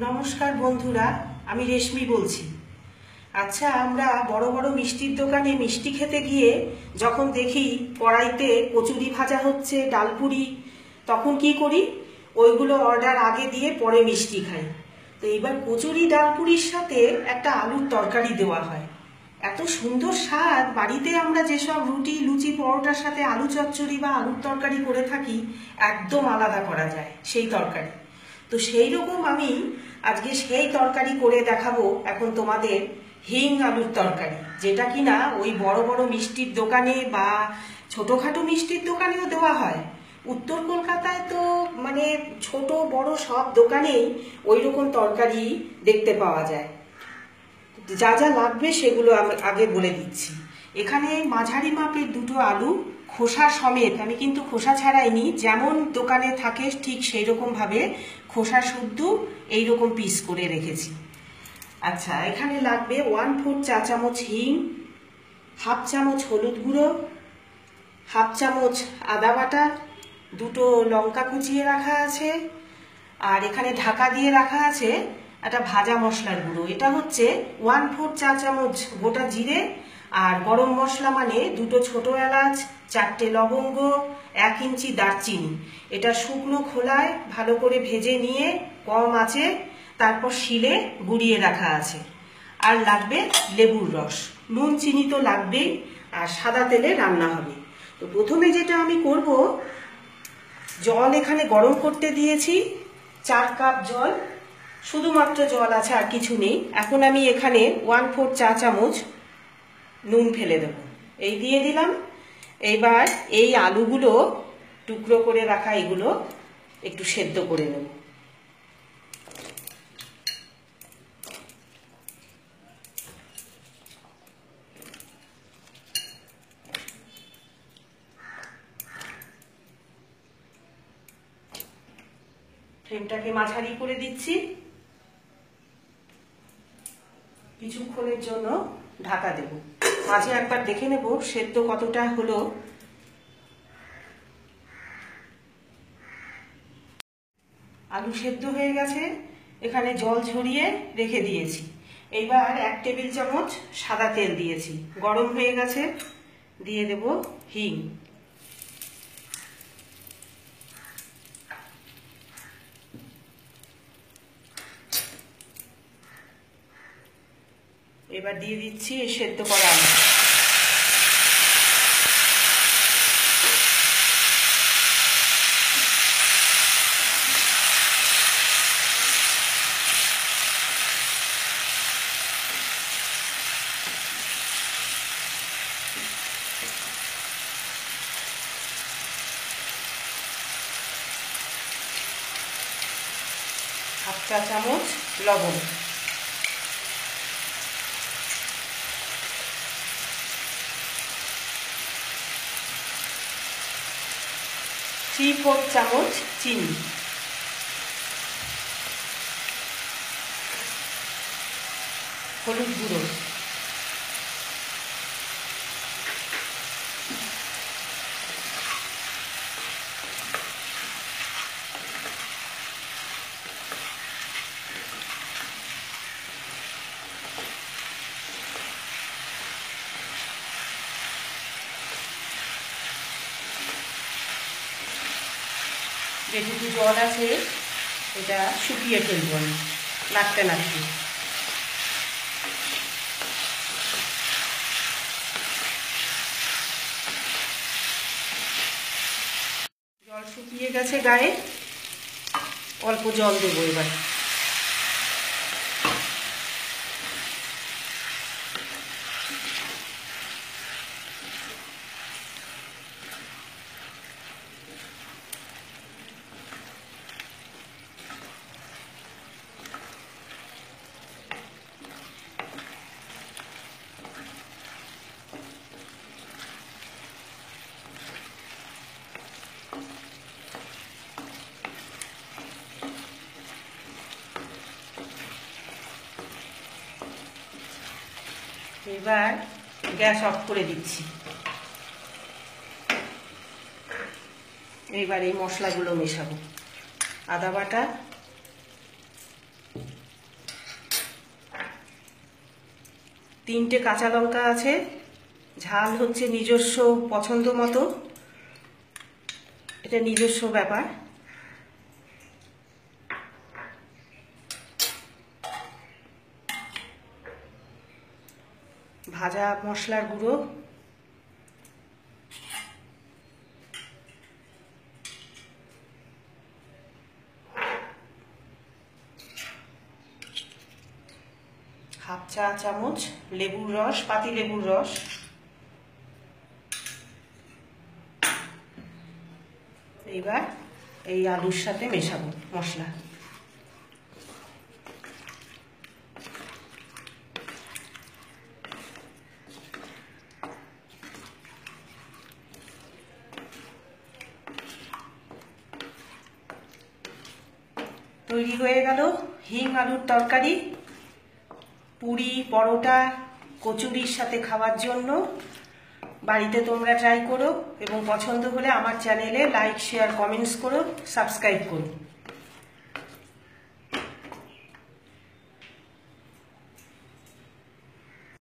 नमस्कार बंधुरा आमी रेशमी बोलছি। আচ্ছা আমরা বড় বড় মিষ্টির দোকানে মিষ্টি খেতে গিয়ে যখন দেখি কড়াইতে কচুরি ভাজা হচ্ছে ডালপুরি তখন কি করি ওইগুলো অর্ডার আগে দিয়ে পরে মিষ্টি খাই। তো এবার কচুরি ডালপুরির সাথে একটা আলুর তরকারি দেওয়া হয়, এত সুন্দর স্বাদ। বাড়িতে আমরা যেসব রুটি লুচি পরোটার সাথে আলু চচ্চড়ি বা আলুর তরকারি করে থাকি একদম আলাদা করা যায় সেই তরকারি। তো সেই রকম আমি আজকে সেই তরকারি করে দেখাবো এখন তোমাদের, হিং আলুর তরকারি, যেটা কিনা ওই বড় বড় মিষ্টির দোকানে বা ছোটখাটো মিষ্টির দোকানেও দেওয়া হয়। উত্তর কলকাতায় তো মানে ছোট বড় সব দোকানেই ওই রকম তরকারি দেখতে পাওয়া যায়। যা যা লাগবে সেগুলো আমি আগে বলে দিচ্ছি। এখানে মাঝারি মাপের দুটো আলু খোসা সমেত, আমি কিন্তু খোসা ছাড়াইনি, যেমন দোকানে থাকে ঠিক সেই রকম ভাবে খোসা শুদ্ধ এইরকম পিস করে রেখেছি। আচ্ছা এখানে লাগবে 1/4 চা চামচ হিং, 1/2 চামচ হলুদ গুঁড়ো, 1/2 চামচ আদা বাটা, দুটো লঙ্কা কুচিয়ে রাখা আছে, আর এখানে ঢাকা দিয়ে রাখা আছে একটা ভাজা মশলার গুঁড়ো। এটা হচ্ছে 1/4 চা চামচ গোটা জিরে, আর গরম মশলা মানে 2 ছোট এলাচ, 4টে লবঙ্গ, 1 ইঞ্চি দারচিনি। এটা শুকনো খোলায় ভালো করে ভেজে নিয়ে কম আঁচে তারপর শিলে গুঁড়িয়ে রাখা আছে। আর লাগবে লেবুর রস, নুন চিনি তো লাগবেই, আর সাদা তেলে রান্না হবে। তো প্রথমে যেটা আমি করব, জল এখানে গরম করতে দিয়েছি, 4 কাপ জল, শুধুমাত্র জল আছে আর কিছু নেই। এখন আমি এখানে 1/4 চা চামচ নুন ফেলে দেব, এই দিয়ে দিলাম। এইবার এই আলুগুলো টুকরো করে রাখা এগুলো একটু সেদ্ধ করে নেব। ফ্লেমটাকে মাঝারি করে দিচ্ছি, কিছুক্ষণের জন্য ঢাকা দেব। মাঝে একবার দেখে নেব সেদ্ধ কতটা হলো। আলু সেদ্ধ হয়ে গেছে, এখানে জল ঝরিয়ে রেখে দিয়েছি। এইবার 1 টেবিল চামচ সাদা তেল দিয়েছি, গরম হয়ে গেছে, দিয়ে দেব হিং। এবার দিয়ে দিচ্ছি এই সেদ্ধ করা আলু। হাফ চা চামচ লবণ, থ্রি ফোর চামচ চিনি, হলুদ গুঁড়ো, যেটুকু জল আছে এটা শুকিয়ে ফেলব আমি নাড়তে নাড়তে। জল শুকিয়ে গেছে গায়ে, অল্প জল দেবো এবার। এবার গ্যাস অফ করে দিচ্ছি। এইবার এই মশলাগুলো মেশাবো, আদা বাটা, तीनटे काचा लंका आछे, झाल होच्छे निजस्व पछंद मतो, एटा निजस्व ब्यापार। भाजा मशलार गुड़ो, हाफ चा चामच लेबुर रस, पाती लेबुर रस, एबार এই আলুর সাথে মেশাবো মশলা। তৈরি হয়ে গেল হিং আলুর তরকারি। পুরি, পরোটা, কচুরির সাথে খাওয়ার জন্য বাড়িতে তোমরা ট্রাই করো এবং পছন্দ হলে আমার চ্যানেলে লাইক, শেয়ার, কমেন্টস করো, সাবস্ক্রাইব করো।